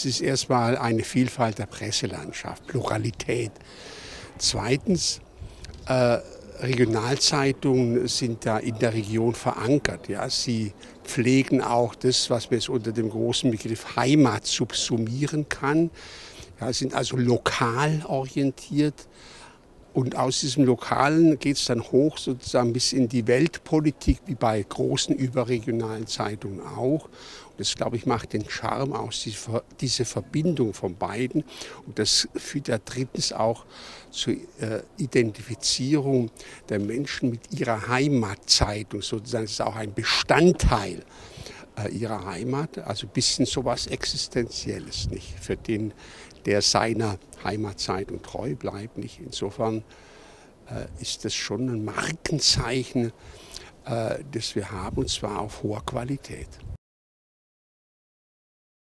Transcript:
Es ist erstmal eine Vielfalt der Presselandschaft, Pluralität. Zweitens, Regionalzeitungen sind da in der Region verankert. Ja? Sie pflegen auch das, was man jetzt unter dem großen Begriff Heimat subsumieren kann. Ja, sind also lokal orientiert. Und aus diesem Lokalen geht es dann hoch sozusagen bis in die Weltpolitik, wie bei großen überregionalen Zeitungen auch. Und das, glaube ich, macht den Charme aus, diese Verbindung von beiden. Und das führt ja drittens auch zur Identifizierung der Menschen mit ihrer Heimatzeitung. Sozusagen ist es auch ein Bestandteil ihrer Heimat. Also ein bisschen sowas Existenzielles, nicht? Für den, der seiner Heimatzeitung treu bleibt, nicht? Insofern ist das schon ein Markenzeichen, das wir haben, und zwar auf hoher Qualität.